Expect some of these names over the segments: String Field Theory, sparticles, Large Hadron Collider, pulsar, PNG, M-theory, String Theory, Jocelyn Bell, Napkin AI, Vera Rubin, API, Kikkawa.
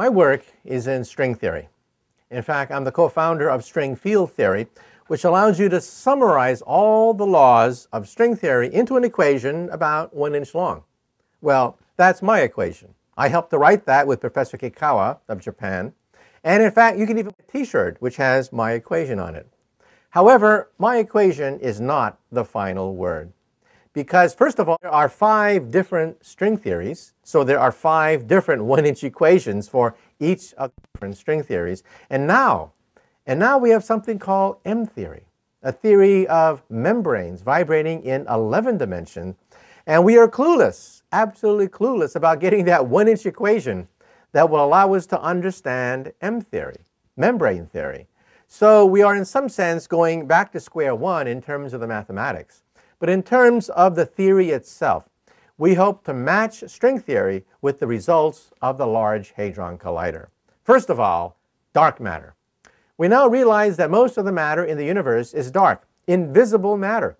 My work is in string theory. In fact, I'm the co-founder of String Field Theory, which allows you to summarize all the laws of string theory into an equation about 1 inch long. Well, that's my equation. I helped to write that with Professor Kikkawa of Japan. And in fact, you can even get a t-shirt which has my equation on it. However, my equation is not the final word. Because first of all, there are 5 different string theories. So there are 5 different 1 inch equations for each of the different string theories. And now we have something called M-theory, a theory of membranes vibrating in 11 dimensions. And we are clueless, absolutely clueless about getting that 1 inch equation that will allow us to understand M-theory, membrane theory. So we are in some sense going back to square one in terms of the mathematics. But in terms of the theory itself, we hope to match string theory with the results of the Large Hadron Collider. First of all, dark matter. We now realize that most of the matter in the universe is dark, invisible matter.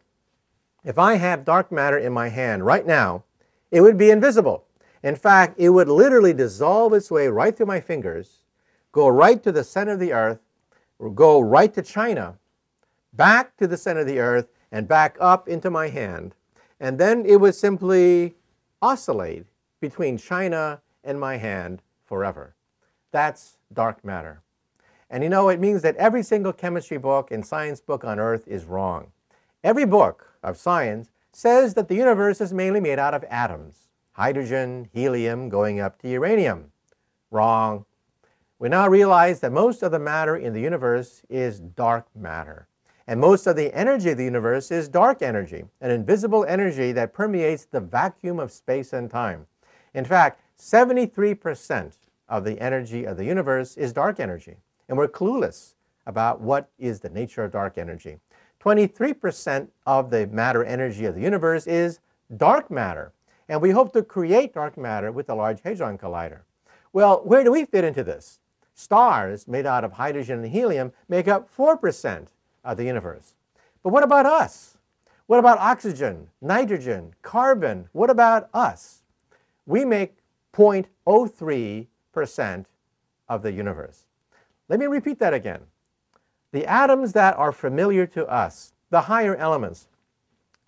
If I have dark matter in my hand right now, it would be invisible. In fact, it would literally dissolve its way right through my fingers, go right to the center of the Earth, go right to China, back to the center of the Earth, and back up into my hand. And then it would simply oscillate between China and my hand forever. That's dark matter. And you know, it means that every single chemistry book and science book on Earth is wrong. Every book of science says that the universe is mainly made out of atoms. Hydrogen, helium, going up to uranium. Wrong. We now realize that most of the matter in the universe is dark matter. And most of the energy of the universe is dark energy, an invisible energy that permeates the vacuum of space and time. In fact, 73% of the energy of the universe is dark energy, and we're clueless about what is the nature of dark energy. 23% of the matter energy of the universe is dark matter, and we hope to create dark matter with the Large Hadron Collider. Well, where do we fit into this? Stars made out of hydrogen and helium make up 4% of the universe. But what about us? What about oxygen, nitrogen, carbon? What about us? We make 0.03% of the universe. Let me repeat that again. The atoms that are familiar to us, the higher elements,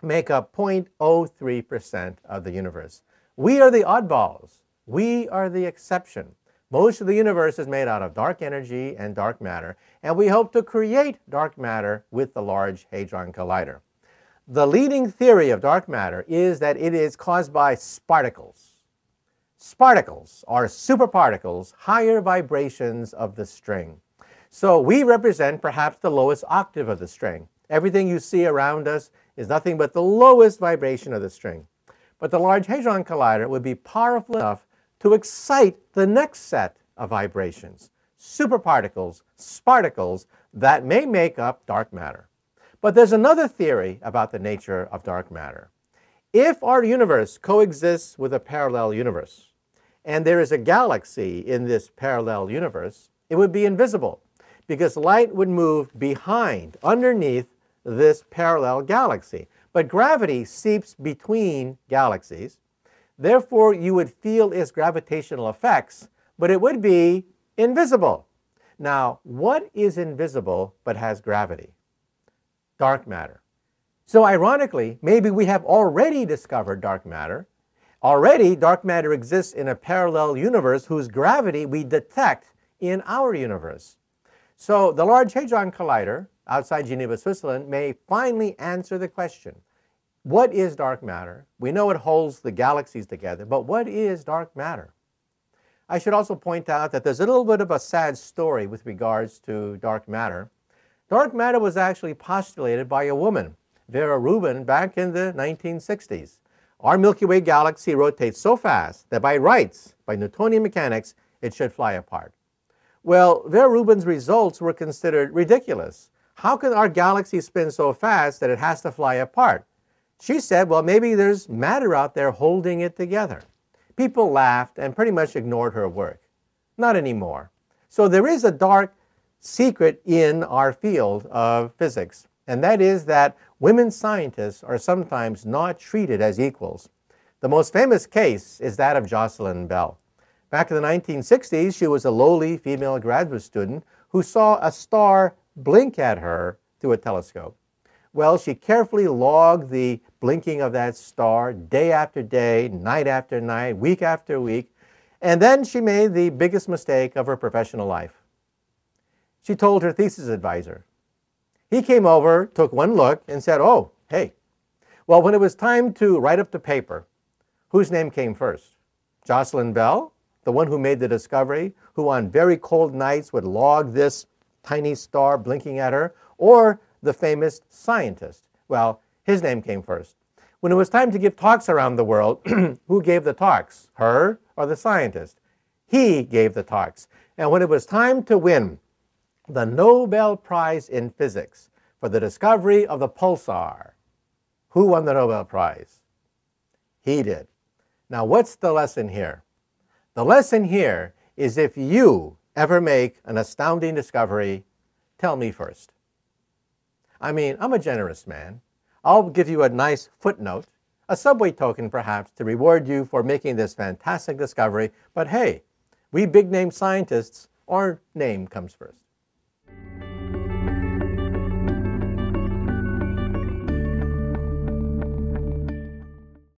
make up 0.03% of the universe. We are the oddballs. We are the exception. Most of the universe is made out of dark energy and dark matter, and we hope to create dark matter with the Large Hadron Collider. The leading theory of dark matter is that it is caused by sparticles. Sparticles are superparticles, higher vibrations of the string. So we represent perhaps the lowest octave of the string. Everything you see around us is nothing but the lowest vibration of the string. But the Large Hadron Collider would be powerful enough to excite the next set of vibrations, superparticles, sparticles, that may make up dark matter. But there's another theory about the nature of dark matter. If our universe coexists with a parallel universe, and there is a galaxy in this parallel universe, it would be invisible because light would move behind, underneath this parallel galaxy. But gravity seeps between galaxies. Therefore, you would feel its gravitational effects, but it would be invisible. Now, what is invisible but has gravity? Dark matter. So ironically, maybe we have already discovered dark matter. Already, dark matter exists in a parallel universe whose gravity we detect in our universe. So the Large Hadron Collider outside Geneva, Switzerland, may finally answer the question, what is dark matter? We know it holds the galaxies together, but what is dark matter? I should also point out that there's a little bit of a sad story with regards to dark matter. Dark matter was actually postulated by a woman, Vera Rubin, back in the 1960s. Our Milky Way galaxy rotates so fast that by rights, by Newtonian mechanics, it should fly apart. Well, Vera Rubin's results were considered ridiculous. How can our galaxy spin so fast that it has to fly apart? She said, well, maybe there's matter out there holding it together. People laughed and pretty much ignored her work. Not anymore. So there is a dark secret in our field of physics, and that is that women scientists are sometimes not treated as equals. The most famous case is that of Jocelyn Bell. Back in the 1960s, she was a lowly female graduate student who saw a star blink at her through a telescope. Well, she carefully logged the blinking of that star day after day, night after night, week after week, and then she made the biggest mistake of her professional life. She told her thesis advisor. He came over, took one look, and said, "Oh, hey." Well, when it was time to write up the paper, whose name came first? Jocelyn Bell, the one who made the discovery, who on very cold nights would log this tiny star blinking at her, or the famous scientist? Well, his name came first. When it was time to give talks around the world, who gave the talks, her or the scientist? He gave the talks. And when it was time to win the Nobel Prize in Physics for the discovery of the pulsar, who won the Nobel Prize? He did. Now, what's the lesson here? The lesson here is if you ever make an astounding discovery, tell me first. I mean, I'm a generous man. I'll give you a nice footnote, a subway token perhaps, to reward you for making this fantastic discovery. But hey, we big-name scientists, our name comes first.